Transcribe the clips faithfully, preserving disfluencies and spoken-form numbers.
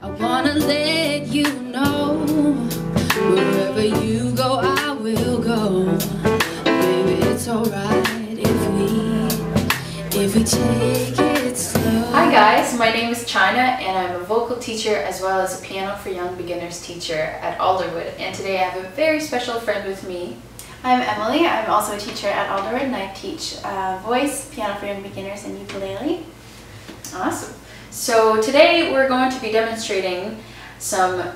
I wanna let you know, wherever you go, I will go. Baby, it's alright if we, if we take it slow. Hi guys, my name is Chyna and I'm a vocal teacher as well as a piano for young beginners teacher at Alderwood, and today I have a very special friend with me. I'm Emily, I'm also a teacher at Alderwood and I teach uh, voice, piano for young beginners and ukulele. Awesome. So today we're going to be demonstrating some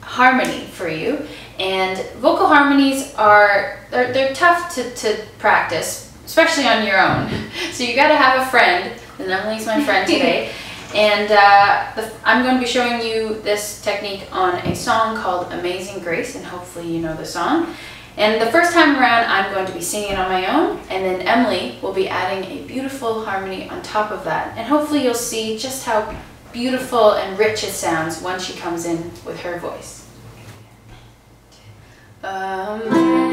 harmony for you, and vocal harmonies are they're, they're tough to, to practice, especially on your own. So you got to have a friend, and Emily's my friend today, and uh, the, I'm going to be showing you this technique on a song called Amazing Grace, and hopefully you know the song. And the first time around I'm going to be singing on my own, and then Emily will be adding a beautiful harmony on top of that. And hopefully you'll see just how beautiful and rich it sounds when she comes in with her voice. Amazing.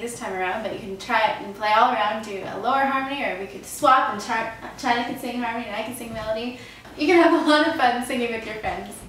This time around, but you can try it and play all around, do a lower harmony, or we could swap and Chyna can sing harmony and I can sing melody. You can have a lot of fun singing with your friends.